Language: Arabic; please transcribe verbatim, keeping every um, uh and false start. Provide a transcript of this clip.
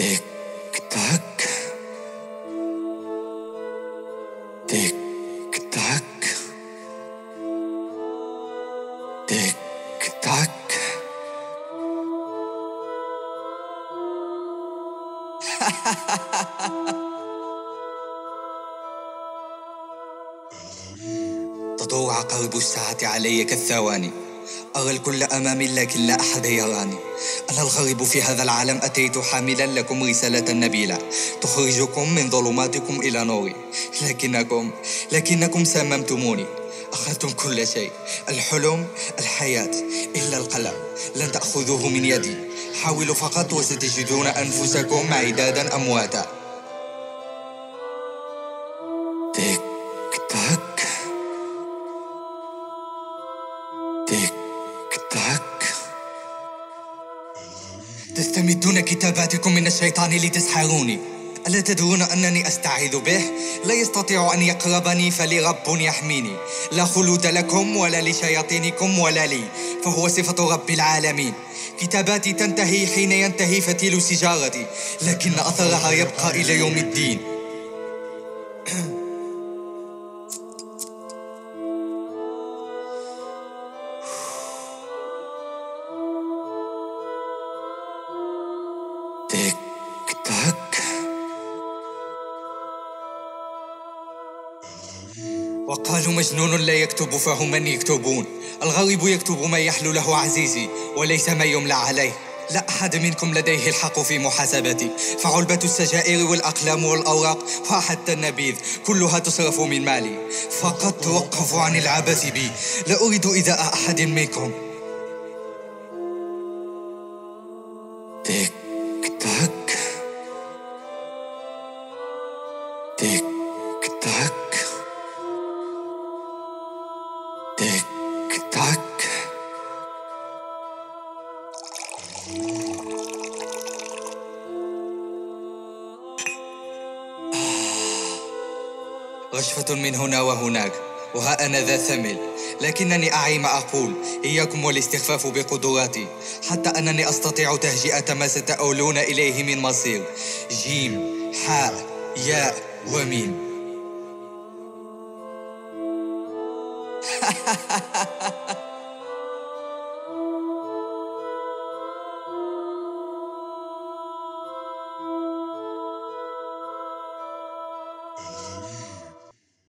tic tac, tic tac, tic tac. تضوع قلب الساعة علي كالثواني، أرى الكل أمامي لكن لا أحد يراني. أنا الغريب في هذا العالم، أتيت حاملا لكم رسالة نبيلة تخرجكم من ظلماتكم إلى نوري، لكنكم لكنكم سممتموني. أخذتم كل شيء، الحلم، الحياة، إلا القلم لن تأخذوه من يدي. حاولوا فقط وستجدون أنفسكم عدادا أمواتا. تك تك تك تك. تستمدون كتاباتكم من الشيطان لتسحروني. ألا تدرون أنني أستعيذ به؟ لا يستطيع أن يقربني، فلي رب يحميني. لا خلود لكم ولا لشياطينكم ولا لي، فهو صفة رب العالمين. كتاباتي تنتهي حين ينتهي فتيل سجارتي، لكن أثرها يبقى إلى يوم الدين. تك تك. وقالوا مجنون لا يكتب، فهم من يكتبون. الغريب يكتب ما يحلو له عزيزي، وليس ما يملى عليه. لا أحد منكم لديه الحق في محاسبتي، فعلبة السجائر والأقلام والأوراق وحتى النبيذ كلها تصرف من مالي. فقد توقفوا عن العبث بي، لا أريد إيذاء أحد منكم. تك تك تك تك. رشفة من هنا وهناك، وها أنا ذا ثمل، لكنني أعي ما أقول. إياكم والاستخفاف بقدراتي، حتى أنني أستطيع تهجئة ما ستؤولون إليه من مصير. جيم حاء ياء وميم.